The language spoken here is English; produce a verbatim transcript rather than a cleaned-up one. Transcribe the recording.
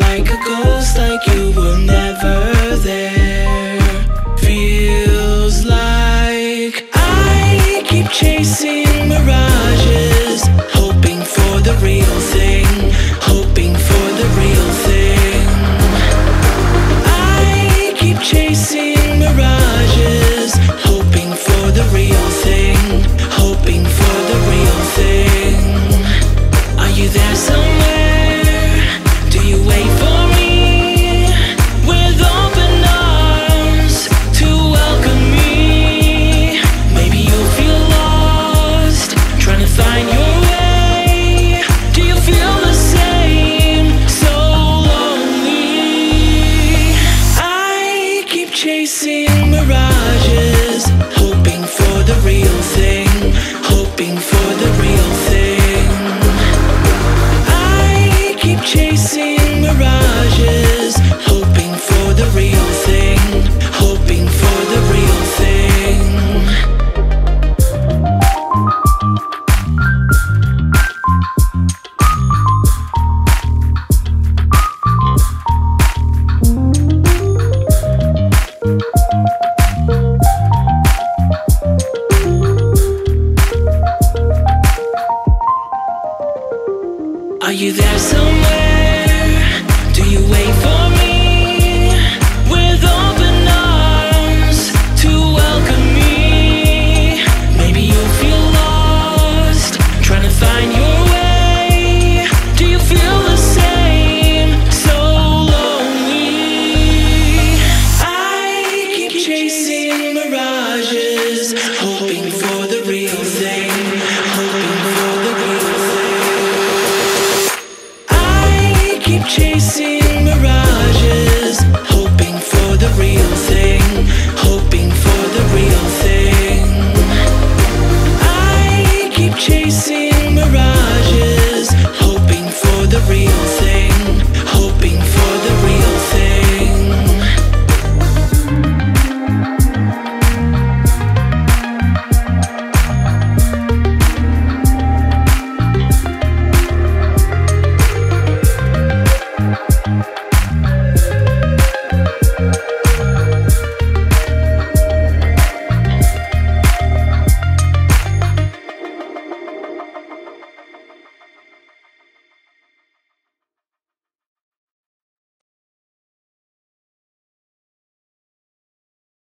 Like a ghost, like you will never